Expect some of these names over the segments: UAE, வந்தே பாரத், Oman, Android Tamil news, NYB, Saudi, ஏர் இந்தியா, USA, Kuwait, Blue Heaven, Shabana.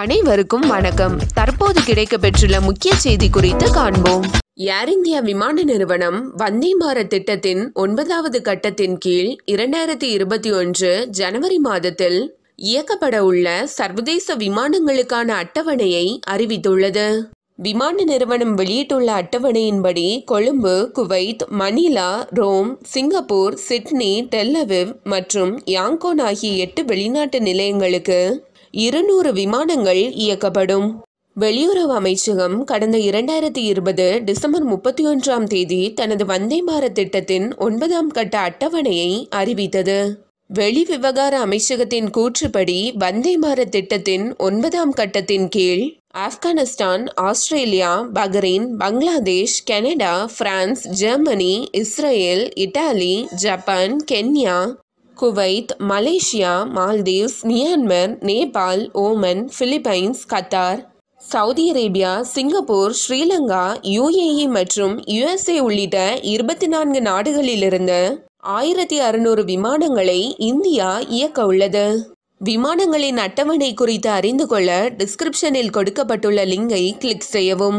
அனைவருக்கும் வணக்கம். தற்போது கிடைக்கப்பெற்றுள்ள முக்கிய செய்தி குறித்து காண்போம். ஏர் இந்தியா விமான நிறுவனம் வந்தே பாரத் திட்டத்தின் 9வது கட்டத்தின் கீழ் 2021 ஜனவரி மாதத்தில் இயக்கப்பட உள்ள சர்வதேச விமானங்களுக்கான அட்டவணையை அறிவித்துள்ளது. விமான நிறுவனம் வெளியிட்டுள்ள அட்டவணையின்படி Colombo, Kuwait, Manila, Rome, Singapore, Sydney, Tel Aviv மற்றும் யாங்கோன் ஆகிய 8 வெளிநாட்டு நிலையங்களுக்கு 200 விமானங்கள் இயக்கப்படும். வெளியுறவு அமைச்சகம் கடந்த 2020 டிசம்பர் 31ஆம் தேதி தனது வந்தே பாரத் திட்டத்தின் 9ஆம் கட்ட அட்டவணையை அறிவித்தது. வெளிவிவகார அமைச்சகத்தின் கூற்றுப்படி வந்தே பாரத் திட்டத்தின் 9ஆம் கட்டத்தின் கீழ் Afghanistan, Australia, Bahrain, Bangladesh, Canada, France, Germany, Israel, Italy, Japan, Kenya, Kuwait, Malaysia, Maldives, Myanmar, Nepal, Oman, Philippines, Qatar, Saudi Arabia, Singapore, Sri Lanka, UAE மற்றும் USA உள்ளிட்ட 24 நாடுகளிலிருந்து 1600 விமானங்களை இந்தியா இயக்க உள்ளது. விமானங்களின் அட்டவணை குறித்து அறிந்து கொள்ள டிஸ்கிரிப்ஷனில் கொடுக்கப்பட்டுள்ள லிங்கை கிளிக் செய்யவும்.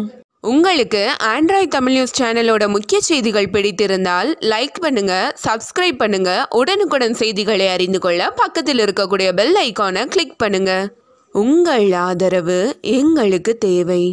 உங்களுக்கு ஆண்ட்ராய்ட் தமிழ் நியூஸ் சேனலோட முக்கிய செய்திகள் பிடித்திருந்தால் லைக் பண்ணுங்க, சப்ஸ்கிரைப் பண்ணுங்க. உடனுக்குடன் செய்திகளை அறிந்து கொள்ள பக்கத்தில் இருக்கக்கூடிய பெல் ஐக்கானை கிளிக் பண்ணுங்க. உங்கள் ஆதரவு எங்களுக்கு தேவை.